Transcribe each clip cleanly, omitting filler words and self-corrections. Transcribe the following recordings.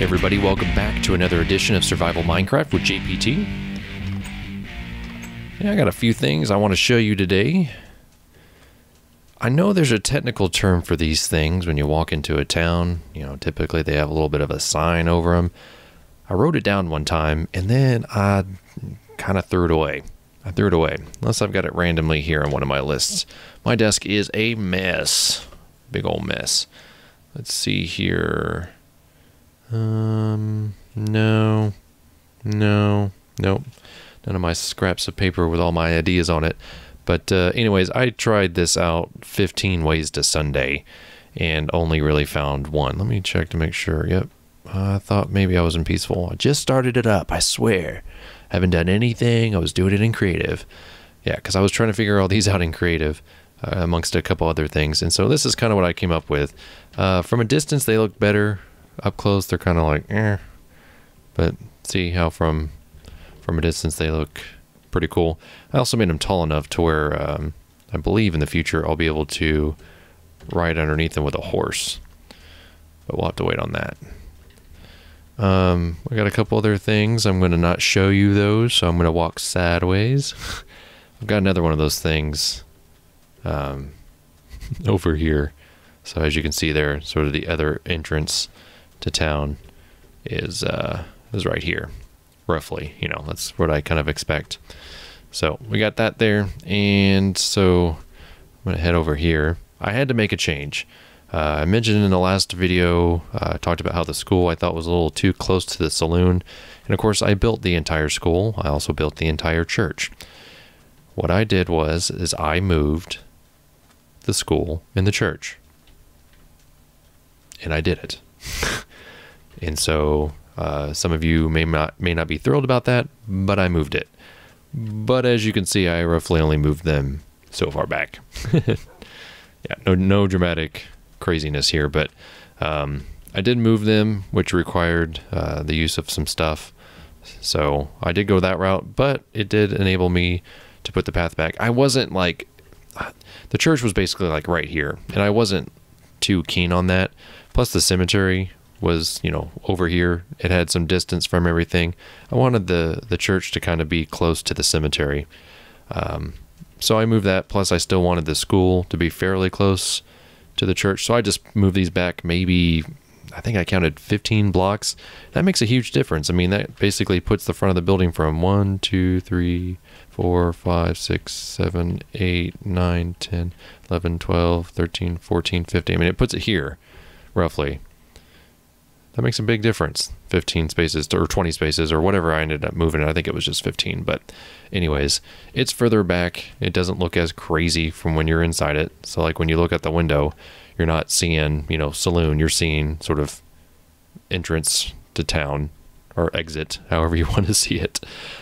Hey everybody, welcome back to another edition of Survival Minecraft with JPT. Yeah, I got a few things I want to show you today. I know there's a technical term for these things when you walk into a town. You know, typically they have a little bit of a sign over them. I wrote it down one time and then I kind of threw it away. Unless I've got it randomly here on one of my lists. My desk is a mess. Big old mess. Let's see here. Nope. None of my scraps of paper with all my ideas on it. But anyways, I tried this out, 15 ways to Sunday, and only really found one. Let me check to make sure. Yep. I thought maybe I was in peaceful. I just started it up, I swear. Haven't done anything. I was doing it in creative. Yeah, because I was trying to figure all these out in creative. Amongst a couple other things, and so this is kind of what I came up with. From a distance they look better, up close they're kind of like but see how from a distance they look pretty cool. I also made them tall enough to where I believe in the future I'll be able to ride underneath them with a horse, but we'll have to wait on that. I got a couple other things. I'm going to not show you those, so I'm going to walk sideways. I've got another one of those things over here. So as you can see there, sort of the other entrance to town is right here, roughly. You know, that's what I kind of expect. So we got that there, and so I'm gonna head over here. I had to make a change. I mentioned in the last video, I talked about how the school I thought was a little too close to the saloon, and of course I built the entire school. I also built the entire church. What I did was, I moved the school and the church, and I did it. And so some of you may not be thrilled about that, but I moved it. But as you can see, I roughly only moved them so far back. Yeah, no dramatic craziness here, but I did move them, which required the use of some stuff. So I did go that route, but it did enable me to put the path back. I wasn't like, the church was basically like right here, and I wasn't too keen on that. Plus the cemetery was, you know, over here. It had some distance from everything. I wanted the church to kind of be close to the cemetery. So I moved that. Plus I still wanted the school to be fairly close to the church. So I just moved these back maybe, I think I counted 15 blocks. That makes a huge difference. I mean, that basically puts the front of the building from 1, 2, 3, 4, 5, 6, 7, 8, 9, 10, 11, 12, 13, 14, 15. I mean, it puts it here, roughly. That makes a big difference. 15 spaces or 20 spaces or whatever I ended up moving. I think it was just 15. But anyways, it's further back. It doesn't look as crazy from when you're inside it. So like when you look out the window, you're not seeing, you know, saloon. You're seeing sort of entrance to town or exit, however you want to see it.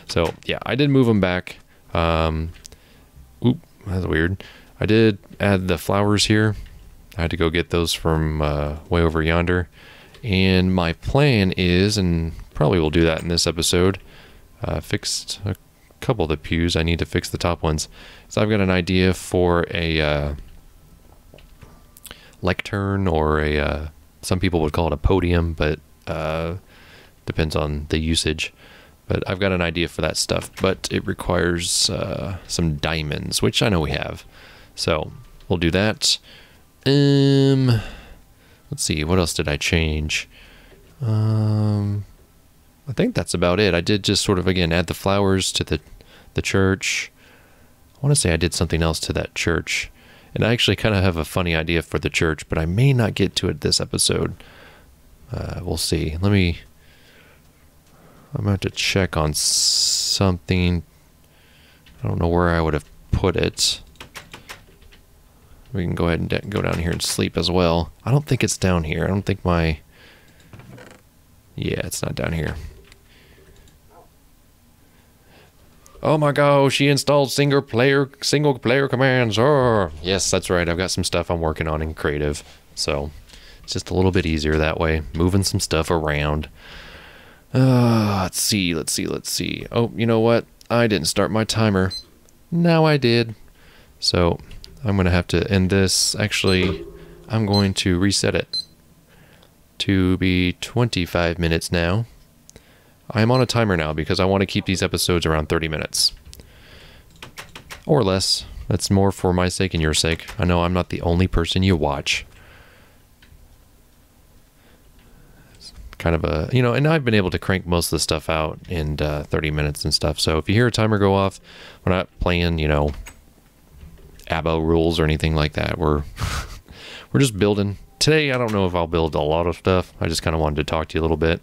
So yeah, I did move them back. Oop, that's weird. I did add the flowers here. I had to go get those from way over yonder. And my plan is, and probably we'll do that in this episode, fixed a couple of the pews. I need to fix the top ones. So I've got an idea for a lectern, or a some people would call it a podium, but depends on the usage. But I've got an idea for that stuff, but it requires some diamonds, which I know we have. So we'll do that. Let's see, what else did I change? I think that's about it. I did just sort of, again, add the flowers to the church. I want to say I did something else to that church. And I actually kind of have a funny idea for the church, but I may not get to it this episode. We'll see. Let me... I'm going to have to check on something. I don't know where I would have put it. We can go ahead and go down here and sleep as well. I don't think it's down here. I don't think my... Yeah, it's not down here. Oh my gosh, she installed single player commands. Oh, yes, that's right. I've got some stuff I'm working on in creative. So it's just a little bit easier that way. Moving some stuff around. Let's see. Oh, you know what? I didn't start my timer. Now I did. So... I'm going to have to end this. Actually, I'm going to reset it. to be 25 minutes now. I'm on a timer now because I want to keep these episodes around 30 minutes. Or less. That's more for my sake and your sake. I know I'm not the only person you watch. It's kind of a, you know, and I've been able to crank most of the stuff out in 30 minutes and stuff. So if you hear a timer go off, we're not playing, you know, ABBA rules or anything like that. We're just building. Today, I don't know if I'll build a lot of stuff. I just kind of wanted to talk to you a little bit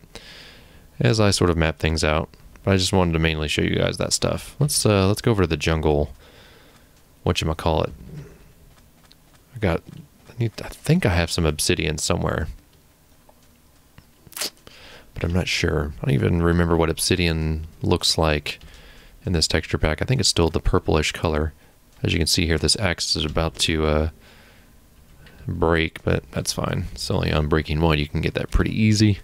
as I sort of map things out. But I just wanted to mainly show you guys that stuff. Let's go over to the jungle. Whatchamacallit. I think I have some obsidian somewhere, but I'm not sure. I don't even remember what obsidian looks like in this texture pack. I think it's still the purplish color. As you can see here, this axe is about to break, but that's fine. It's only on breaking one. You can get that pretty easy.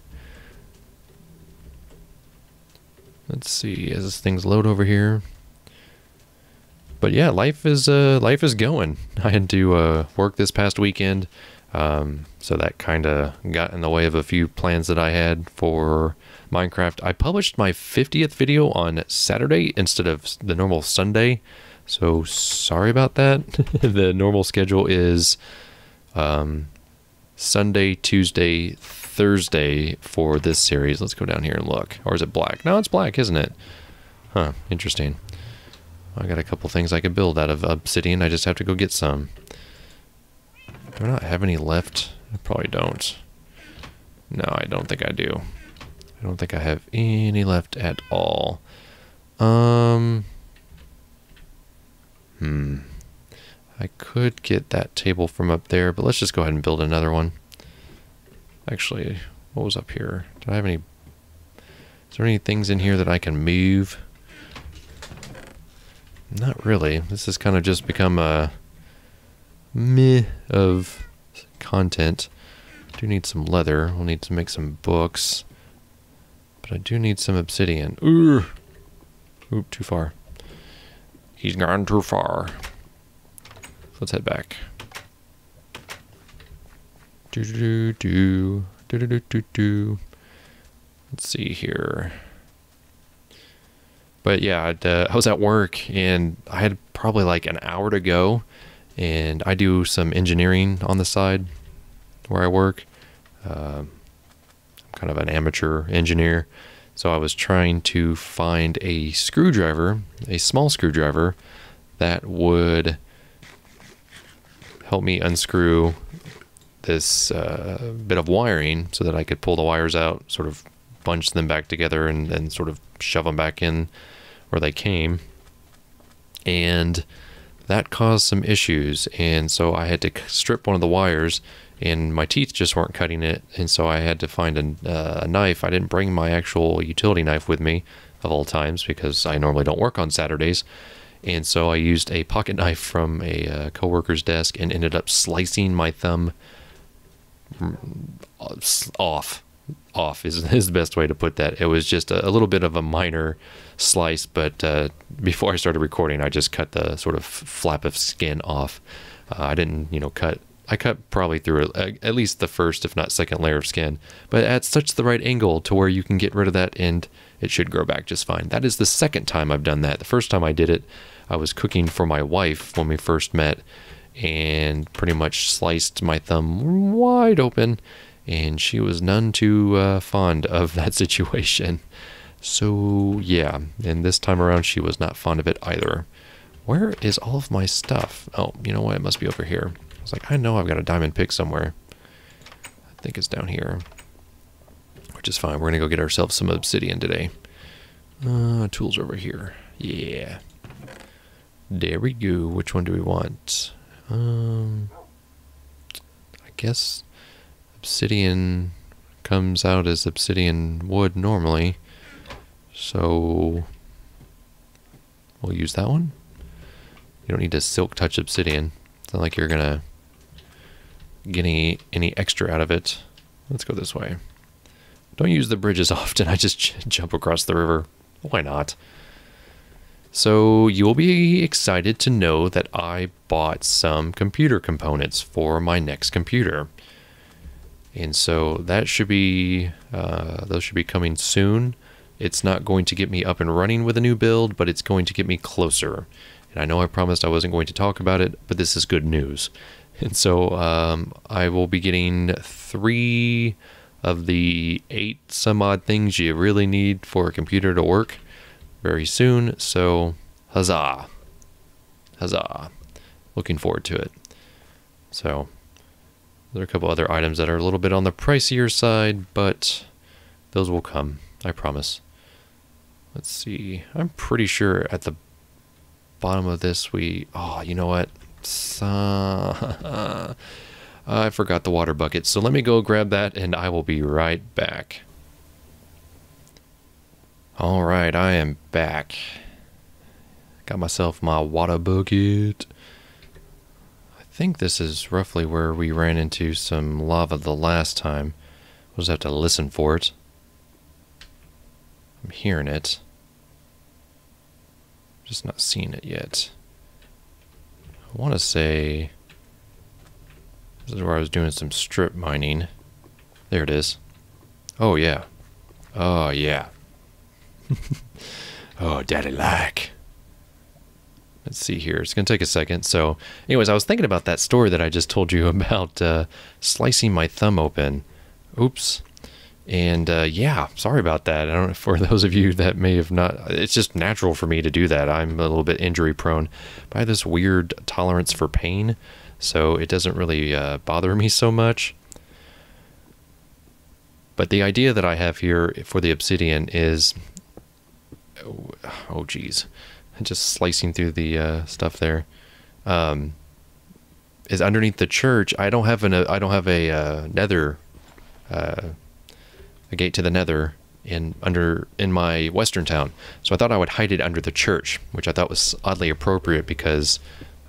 Let's see as this thing's load over here. But yeah, life is going. I had to work this past weekend, so that kind of got in the way of a few plans that I had for Minecraft. I published my 50th video on Saturday instead of the normal Sunday, so sorry about that. The normal schedule is Sunday, Tuesday, Thursday for this series. Let's go down here and look. Or is it black? No, it's black, isn't it? Huh, interesting. I got a couple things I could build out of obsidian. I just have to go get some. Do I not have any left? I probably don't. No, I don't think I do. I don't think I have any left at all. I could get that table from up there, but let's just go ahead and build another one. Actually, what was up here? Did I have any... Is there any things in here that I can move? Not really. This has kind of just become a meh of content. I do need some leather. We'll need to make some books. But I do need some obsidian. Ooh! Oop, too far. He's gone too far. Let's head back. Let's see here. But yeah, I was at work and I had probably like an hour to go, and I do some engineering on the side where I work. I'm kind of an amateur engineer. So I was trying to find a screwdriver, a small screwdriver that would help me unscrew this bit of wiring so that I could pull the wires out, sort of bunch them back together, and then sort of shove them back in where they came. And that caused some issues, and so I had to strip one of the wires, and my teeth just weren't cutting it, and so I had to find a knife. I didn't bring my actual utility knife with me, of all times, because I normally don't work on Saturdays. And so I used a pocket knife from a co-worker's desk and ended up slicing my thumb off is the best way to put that. It was just a little bit of a minor slice, but before I started recording, I just cut the sort of flap of skin off. I didn't, you know, I cut probably through at least the first, if not second layer of skin, but at such the right angle to where you can get rid of that and it should grow back just fine. That is the second time I've done that. The first time I did it, I was cooking for my wife when we first met, and pretty much sliced my thumb wide open, and she was none too fond of that situation. So yeah, and this time around she was not fond of it either. Where is all of my stuff? Oh, you know what? It must be over here. I was like, I know I've got a diamond pick somewhere. I think it's down here, which is fine. We're going to go get ourselves some obsidian today. Tools over here. Yeah. There we go. Which one do we want? I guess... obsidian comes out as obsidian wood normally, so we'll use that one. You don't need to silk touch obsidian. It's not like you're gonna get any extra out of it. Let's go this way. Don't use the bridges often. I just jump across the river. Why not? So you'll be excited to know that I bought some computer components for my next computer. And so that should be, those should be coming soon. It's not going to get me up and running with a new build, but it's going to get me closer. And I know I promised I wasn't going to talk about it, but this is good news. And so I will be getting 3 of the 8 some odd things you really need for a computer to work very soon. So huzzah, huzzah, looking forward to it. So there are a couple other items that are a little bit on the pricier side, but those will come, I promise. Let's see, I'm pretty sure at the bottom of this we, oh, you know what? I forgot the water bucket, so let me go grab that and I will be right back. Alright, I am back. Got myself my water bucket. I think this is roughly where we ran into some lava the last time. We'll just have to listen for it. I'm hearing it. Just not seeing it yet. I want to say this is where I was doing some strip mining. There it is. Oh yeah. Oh yeah. Oh, daddy like. Let's see here. It's going to take a second. So anyways, I was thinking about that story that I just told you about slicing my thumb open. Oops. And yeah, sorry about that. I don't know, for those of you that may have not, it's just natural for me to do that. I'm a little bit injury prone. But I have this weird tolerance for pain, so it doesn't really bother me so much. But the idea that I have here for the obsidian is, oh geez, just slicing through the stuff there, is underneath the church. I don't have an nether, a gate to the nether in my western town. So I thought I would hide it under the church, which I thought was oddly appropriate because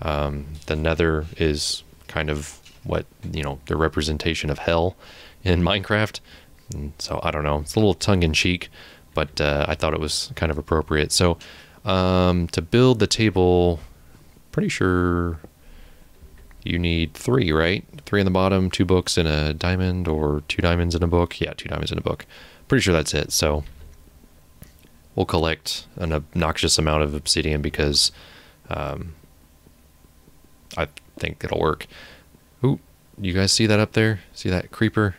the nether is kind of what, you know, the representation of hell in Minecraft. And so I don't know, it's a little tongue in cheek, but I thought it was kind of appropriate. So to build the table, pretty sure you need 3, right? 3 in the bottom, 2 books and a diamond, or 2 diamonds and a book. Yeah, 2 diamonds and a book. Pretty sure that's it. So we'll collect an obnoxious amount of obsidian because I think it'll work. Ooh, you guys see that up there? See that creeper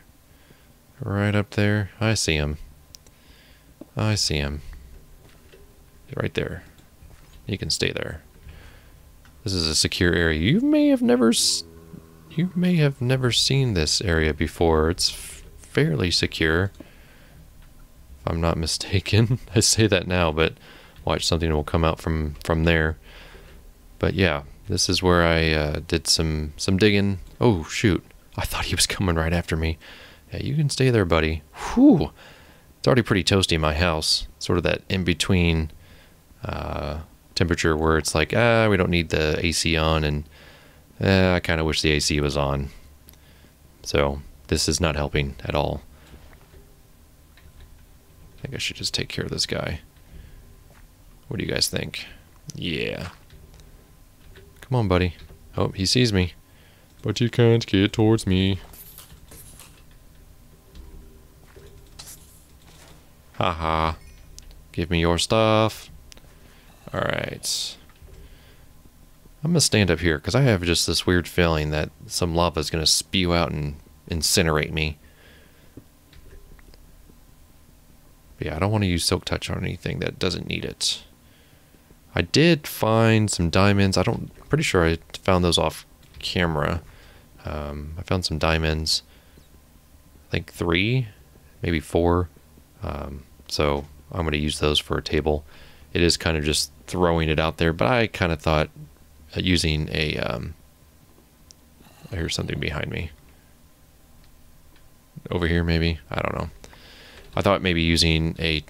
right up there? I see him. I see him. Right there. You can stay there. This is a secure area. You may have never seen this area before. It's fairly secure, if I'm not mistaken. I say that now, but watch, something will come out from there. But yeah, this is where I did some digging. Oh shoot, I thought he was coming right after me. Yeah, you can stay there, buddy. Whew. It's already pretty toasty in my house. Sort of that in between temperature where it's like, ah, we don't need the AC on, and I kind of wish the AC was on. So this is not helping at all. I think I should just take care of this guy. What do you guys think? Yeah. Come on, buddy. Oh, he sees me. But you can't get towards me. Haha. Give me your stuff. Alright. I'm going to stand up here because I have just this weird feeling that some lava is going to spew out and incinerate me. But yeah, I don't want to use Silk Touch on anything that doesn't need it. I did find some diamonds. I'm pretty sure I found those off camera. I found some diamonds. I think 3, maybe 4. So I'm going to use those for a table. It is kind of just throwing it out there, but I kind of thought using a, I hear something behind me. Over here, maybe? I don't know. I thought maybe using a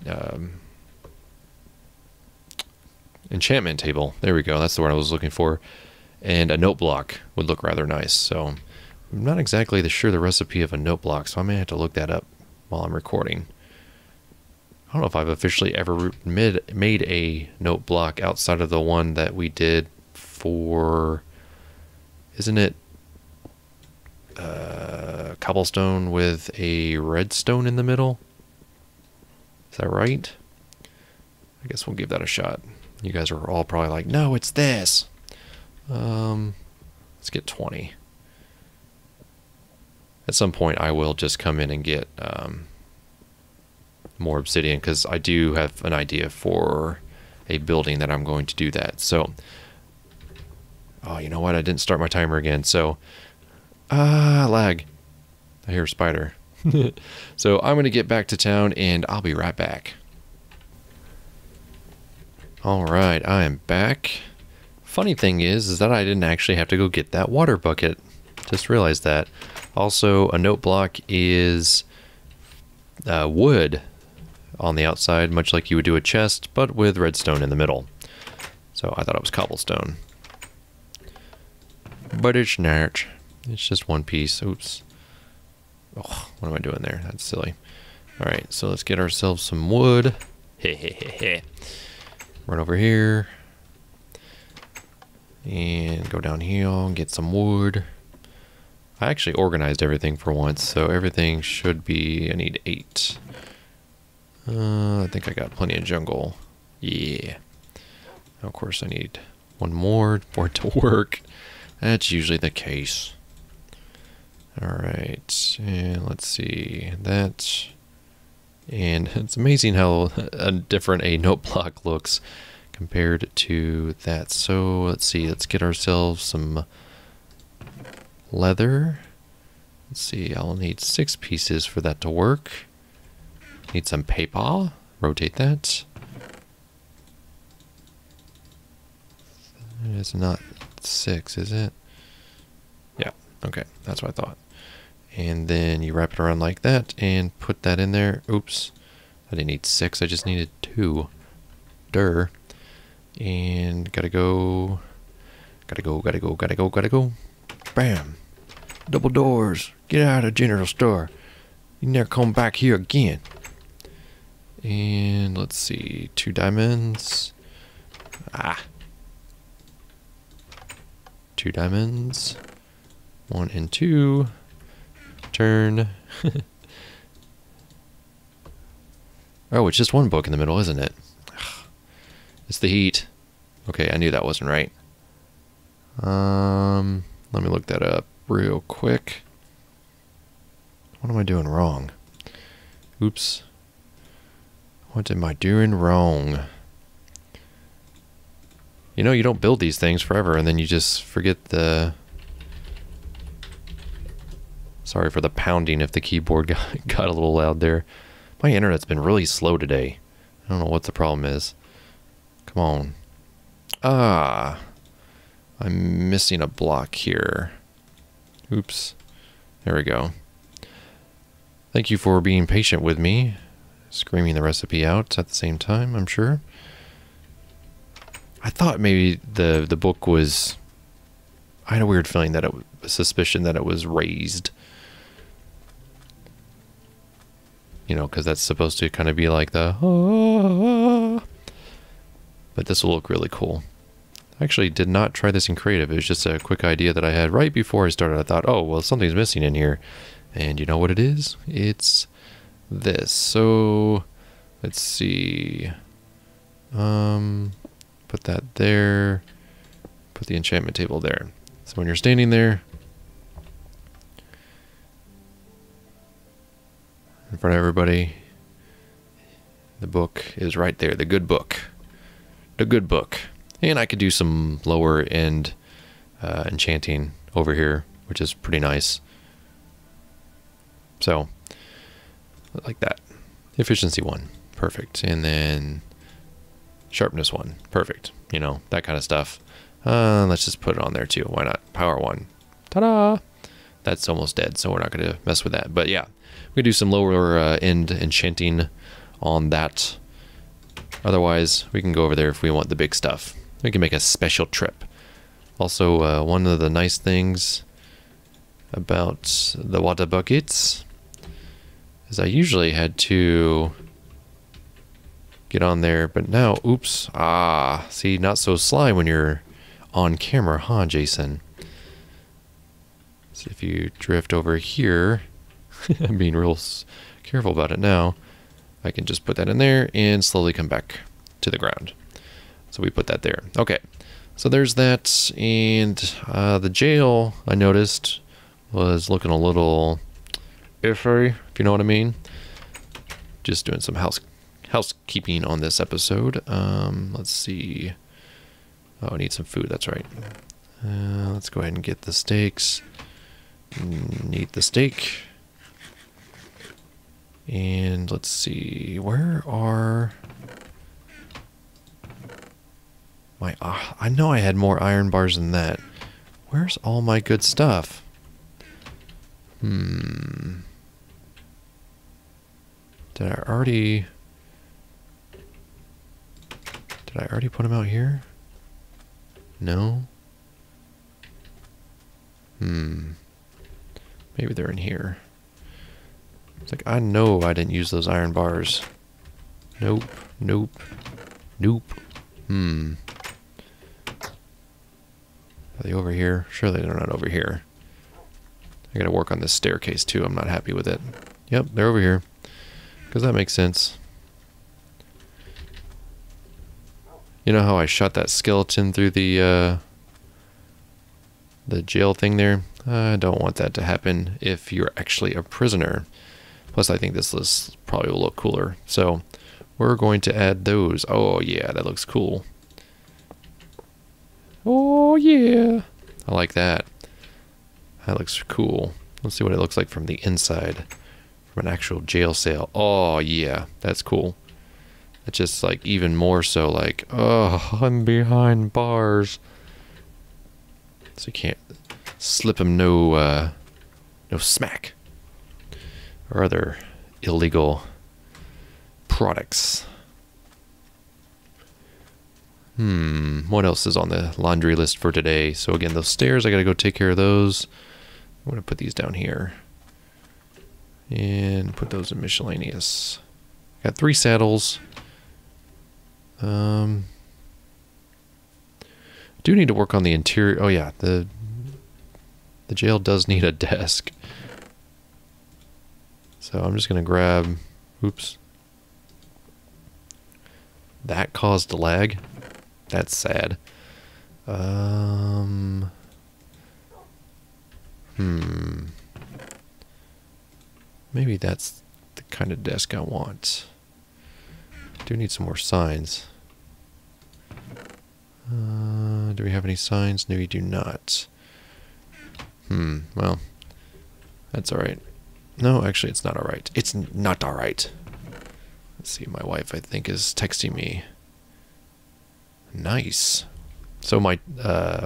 enchantment table. There we go. That's the word I was looking for. And a note block would look rather nice. So I'm not exactly sure the recipe of a note block, so I may have to look that up while I'm recording. I don't know if I've officially ever made a note block outside of the one that we did for, isn't it cobblestone with a redstone in the middle. Is that right? I guess we'll give that a shot. You guys are all probably like, no, it's this. Let's get 20. At some point, I will just come in and get more obsidian, because I do have an idea for a building that I'm going to do that. So, oh, you know what? I didn't start my timer again. So, lag. I hear a spider. So I'm going to get back to town, and I'll be right back. All right, I am back. Funny thing is that I didn't actually have to go get that water bucket. Just realized that. Also, a note block is wood on the outside, much like you would do a chest, but with redstone in the middle. So I thought it was cobblestone. But it's not. It's just one piece. Oops. Oh, what am I doing there? That's silly. All right, so let's get ourselves some wood. Hehehehe. Run over here. And go down here and get some wood. I actually organized everything for once, so everything should be... I need 8. I think I got plenty of jungle. Yeah. Of course I need one more for it to work. That's usually the case. Alright, and let's see that. And it's amazing how different a note block looks compared to that. So let's see, let's get ourselves some leather. Let's see, I'll need 6 pieces for that to work. Need some paper. Rotate that. It's not 6, is it? Yeah, okay, that's what I thought. And then you wrap it around like that and put that in there. Oops, I didn't need 6, I just needed 2. Durr. And gotta go. Bam. Double doors. Get out of general store. You never come back here again. And let's see, 2 diamonds. Ah. 2 diamonds. 1 and 2. Turn. Oh, it's just one book in the middle, isn't it? It's the heat. Okay, I knew that wasn't right. Let me look that up real quick. What am I doing wrong? Oops. What am I doing wrong? You know, you don't build these things forever and then you just forget the... Sorry for the pounding if the keyboard got a little loud there. My internet's been really slow today. I don't know what the problem is. Come on. Ah. I'm missing a block here. Oops. There we go. Thank you for being patient with me. Screaming the recipe out at the same time, I'm sure. I thought maybe the book was... I had a weird feeling that it was... suspicion that it was raised. You know, because that's supposed to kind of be like the... But this will look really cool. I actually did not try this in creative. It was just a quick idea that I had right before I started. I thought, oh, well, something's missing in here. And you know what it is? It's this. So, let's see. Put that there. Put the enchantment table there. So when you're standing there, in front of everybody, the book is right there. The good book. The good book. And I could do some lower end enchanting over here, which is pretty nice. So, like that. Efficiency 1. Perfect. And then sharpness 1. Perfect. You know, that kind of stuff. Let's just put it on there too. Why not? Power 1. Ta-da! That's almost dead, so we're not going to mess with that. But yeah, we could do some lower end enchanting on that. Otherwise, we can go over there if we want the big stuff. We can make a special trip. Also, one of the nice things about the water buckets is I usually had to get on there, but now, oops, ah, see, not so sly when you're on camera, huh, Jason? So if you drift over here, I'm being real careful about it now, I can just put that in there and slowly come back to the ground. So we put that there. Okay, so there's that. And the jail, I noticed, was looking a little iffy, if you know what I mean. Just doing some housekeeping on this episode. Let's see. Oh, I need some food, that's right. Let's go ahead and get the steaks. Eat the steak. And let's see, where are my, I know I had more iron bars than that. Where's all my good stuff? Did I already put them out here? No? Maybe they're in here. It's like, I know I didn't use those iron bars. Nope. Nope. Nope. Are they over here? Surely they're not over here. I gotta work on this staircase too. I'm not happy with it. Yep, they're over here. Because that makes sense. You know how I shot that skeleton through the jail thing there? I don't want that to happen if you're actually a prisoner. Plus, I think this list probably will look cooler. So, we're going to add those. Oh, yeah, that looks cool. Oh, yeah. I like that. That looks cool. Let's see what it looks like from the inside. From an actual jail cell. Oh, yeah, that's cool. It's just, like, even more so, like, oh, I'm behind bars. So you can't slip him no smack or other illegal products. What else is on the laundry list for today? So again, those stairs, I gotta go take care of those. I'm gonna put these down here and put those in miscellaneous. Got 3 saddles. Do need to work on the interior. Oh yeah, the jail does need a desk. So I'm just going to grab... Oops. That caused a lag. That's sad. Maybe that's the kind of desk I want. Do need some more signs. Do we have any signs? No, we do not. Well, that's alright. No, actually, it's not alright. It's not alright. Let's see, my wife, I think, is texting me. Nice. So my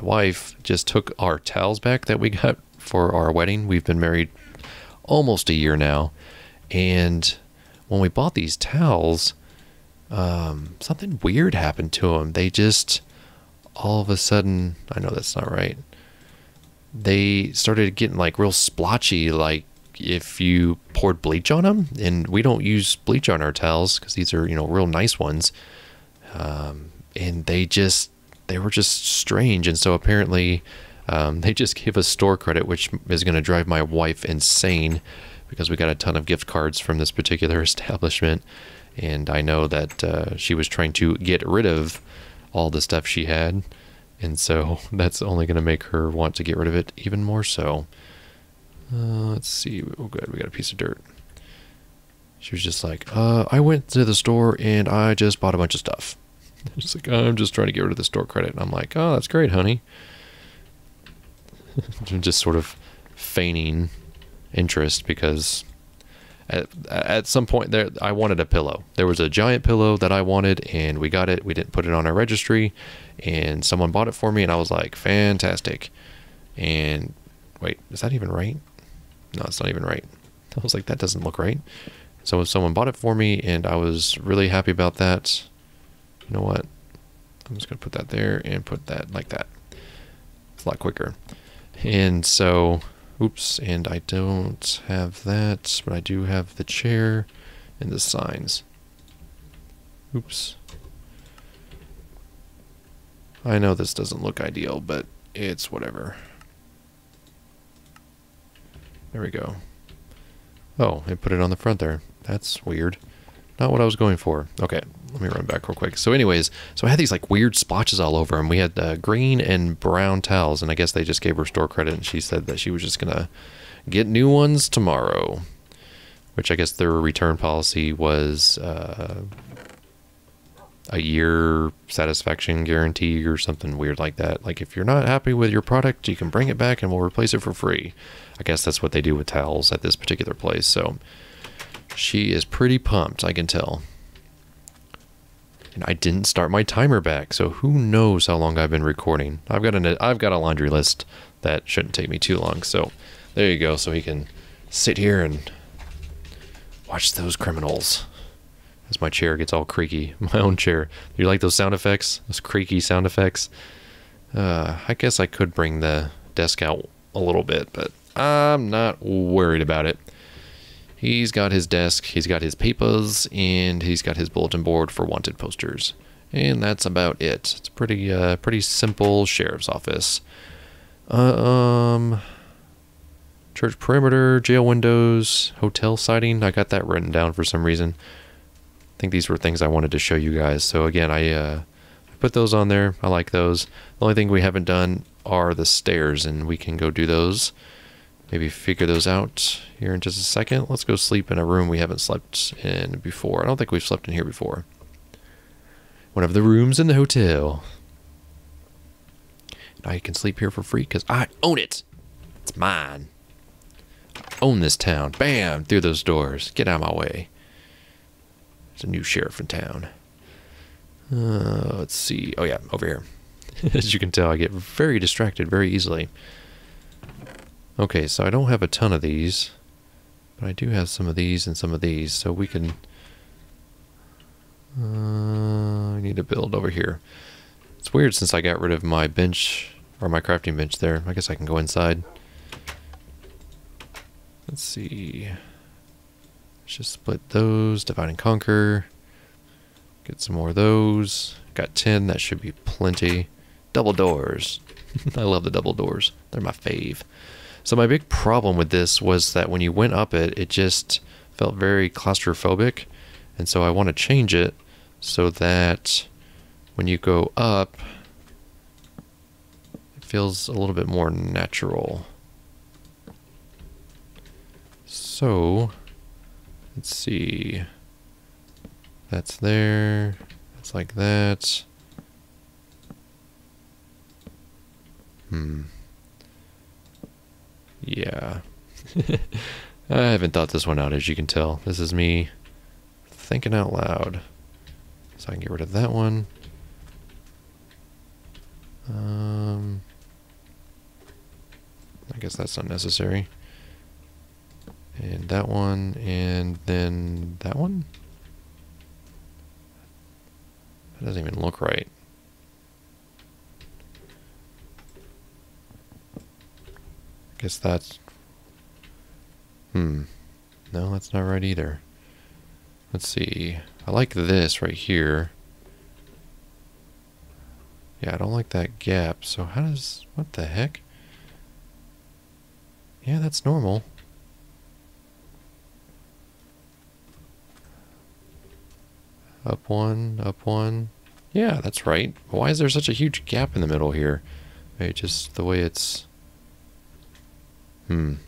wife just took our towels back that we got for our wedding. We've been married almost a year now. And when we bought these towels, something weird happened to them. They just, all of a sudden, I know that's not right. They started getting like real splotchy, like if you poured bleach on them. And we don't use bleach on our towels because these are, you know, real nice ones. And they were just strange. And so apparently they just gave us store credit, which is going to drive my wife insane because we got a ton of gift cards from this particular establishment. And I know that she was trying to get rid of all the stuff she had. And so that's only going to make her want to get rid of it even more so. Let's see. Oh, good. We got a piece of dirt. She was just like, I went to the store and I just bought a bunch of stuff. She's like, I'm just trying to get rid of the store credit. And I'm like, oh, that's great, honey. I'm just sort of feigning interest because at some point there, I wanted a pillow. There was a giant pillow that I wanted and we got it. We didn't put it on our registry and someone bought it for me and I was like, fantastic. And wait, is that even right? No, it's not even right. I was like, that doesn't look right. So someone bought it for me and I was really happy about that. You know what? I'm just going to put that there and put that like that. It's a lot quicker. And so, oops, and I don't have that, but I do have the chair and the signs. Oops. I know this doesn't look ideal, but it's whatever. There we go. Oh, it put it on the front there. That's weird. Not what I was going for. Okay, let me run back real quick. So anyways, so I had these like weird splotches all over them. We had green and brown towels, and I guess they just gave her store credit, and she said that she was just gonna get new ones tomorrow, which I guess their return policy was a year satisfaction guarantee or something weird like that. Like if you're not happy with your product, you can bring it back and we'll replace it for free. I guess that's what they do with towels at this particular place. So she is pretty pumped, I can tell. And I didn't start my timer back, so who knows how long I've been recording. I've got a laundry list that shouldn't take me too long. So there you go. So he can sit here and watch those criminals. As my chair gets all creaky. My own chair. You like those sound effects? Those creaky sound effects? I guess I could bring the desk out a little bit, but I'm not worried about it. He's got his desk, he's got his papers, and he's got his bulletin board for wanted posters. And that's about it. It's pretty pretty simple sheriff's office. Church perimeter, jail windows, hotel siding. I got that written down for some reason. I think these were things I wanted to show you guys. So again, I put those on there. I like those. The only thing we haven't done are the stairs, and we can go do those. Maybe figure those out here in just a second. Let's go sleep in a room we haven't slept in before. I don't think we've slept in here before. One of the rooms in the hotel. And I can sleep here for free because I own it. It's mine. Own this town. Bam! Through those doors. Get out of my way. There's a new sheriff in town. Let's see. Oh yeah, over here. As you can tell, I get very distracted very easily. Okay, so I don't have a ton of these. But I do have some of these and some of these. So we can... I need to build over here. It's weird since I got rid of my bench, or my crafting bench there. I guess I can go inside. Let's see. Let's just split those, divide and conquer. Get some more of those. Got 10, that should be plenty. Double doors. I love the double doors. They're my fave. So my big problem with this was that when you went up it, it just felt very claustrophobic. And so I want to change it so that when you go up, it feels a little bit more natural. So, let's see, that's there, that's like that, yeah, I haven't thought this one out, as you can tell. This is me thinking out loud, so I can get rid of that one. I guess that's not necessary. And that one, and then that one? That doesn't even look right. I guess that's... No, that's not right either. Let's see. I like this right here. Yeah, I don't like that gap, so how does... What the heck? Yeah, that's normal. Up one, up one. Yeah, that's right. Why is there such a huge gap in the middle here? Maybe just the way it's...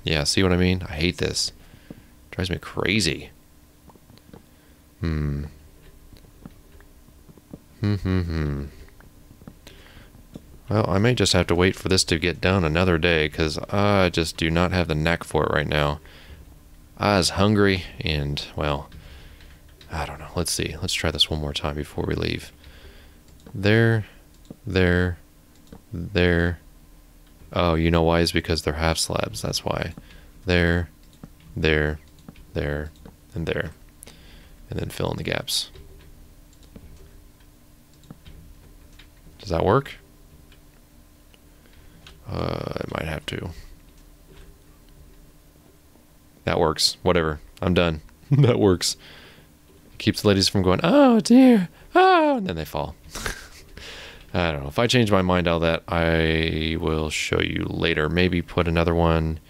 Yeah, see what I mean? I hate this. It drives me crazy. Well, I may just have to wait for this to get done another day, because I just do not have the knack for it right now. I was hungry, and, well... I don't know. Let's see. Let's try this one more time before we leave. There, there, there. Oh, you know why? It's because they're half slabs. That's why. There, there, there, and there. And then fill in the gaps. Does that work? It might have to. That works. Whatever. I'm done. That works. Keeps the ladies from going, oh dear, oh, and then they fall. I don't know. If I change my mind all that, I will show you later. Maybe put another one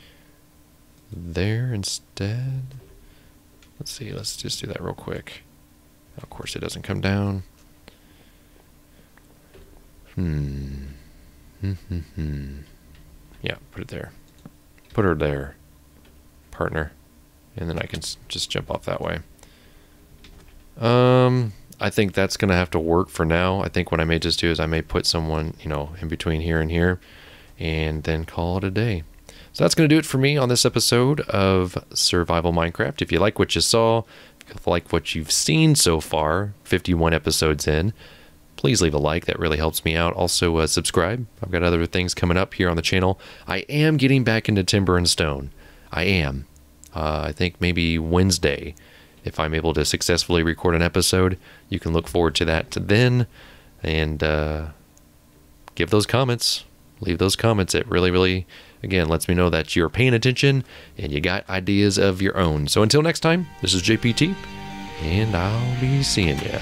there instead. Let's see, let's just do that real quick. Of course, it doesn't come down. Yeah, put it there. Put her there, partner. And then I can just jump off that way. I think that's going to have to work for now. I think what I may just do is I may put someone, you know, in between here and here, and then call it a day. So that's going to do it for me on this episode of Survival Minecraft. If you like what you saw, if you like what you've seen so far, 51 episodes in, please leave a like. That really helps me out. Also, subscribe. I've got other things coming up here on the channel. I am getting back into Timber and Stone. I am. I think maybe Wednesday, if I'm able to successfully record an episode, you can look forward to that then. And give those comments. Leave those comments. It really, really, again, lets me know that you're paying attention and you got ideas of your own. So until next time, this is JPT, and I'll be seeing ya.